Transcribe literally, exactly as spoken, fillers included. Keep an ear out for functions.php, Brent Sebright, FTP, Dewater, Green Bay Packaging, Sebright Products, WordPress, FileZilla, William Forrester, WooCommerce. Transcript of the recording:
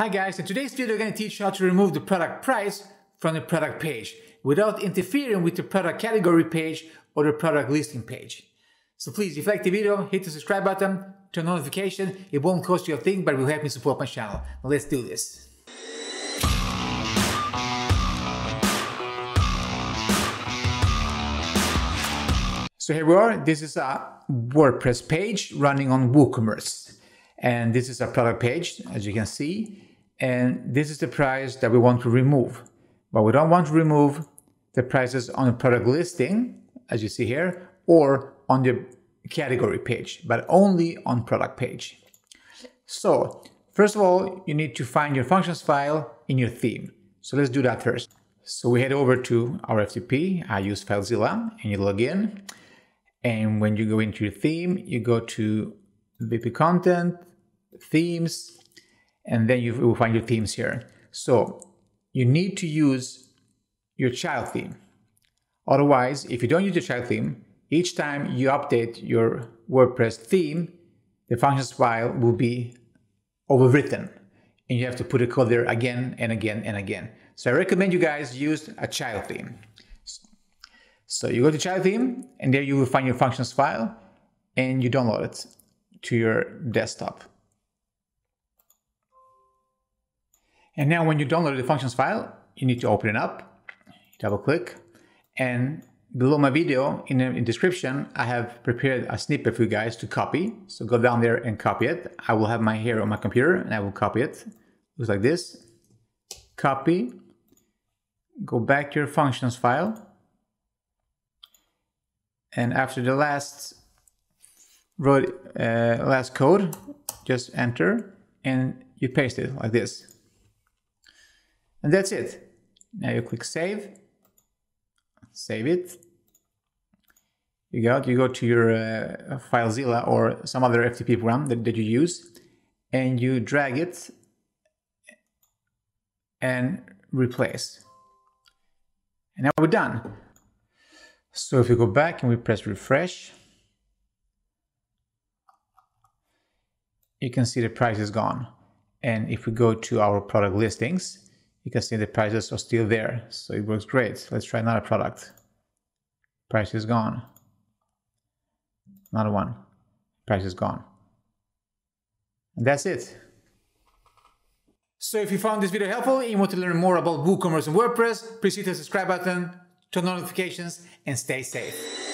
Hi guys, in today's video I'm going to teach you how to remove the product price from the product page without interfering with the product category page or the product listing page. So please, if you like the video, hit the subscribe button, turn on notification, it won't cost you a thing but it will help me support my channel. Now let's do this. So here we are, this is a WordPress page running on WooCommerce. And this is our product page, as you can see. And this is the price that we want to remove. But we don't want to remove the prices on the product listing, as you see here, or on the category page, but only on product page. So first of all, you need to find your functions file in your theme. So let's do that first. So we head over to our F T P. I use FileZilla and you log in. And when you go into your theme, you go to V P content, themes, and then you will find your themes here. So you need to use your child theme. Otherwise, if you don't use your child theme, each time you update your WordPress theme, the functions file will be overwritten and you have to put a code there again and again and again. So I recommend you guys use a child theme. So you go to child theme and there you will find your functions file and you download it to your desktop. And now when you download the functions file, you need to open it up, double click, and below my video in the description, I have prepared a snippet for you guys to copy. So go down there and copy it. I will have my here on my computer and I will copy it. Looks like this, copy, go back to your functions file. And after the last Wrote, uh, last code, just enter and you paste it like this. And that's it. Now you click save, save it. You go, you go to your uh, FileZilla or some other F T P program that, that you use and you drag it and replace. And now we're done. So if we go back and we press refresh, you can see the price is gone. And if we go to our product listings, you can see the prices are still there. So it works great. Let's try another product. Price is gone. Another one. Price is gone. And that's it. So if you found this video helpful and you want to learn more about WooCommerce and WordPress, please hit the subscribe button, turn on notifications, and stay safe.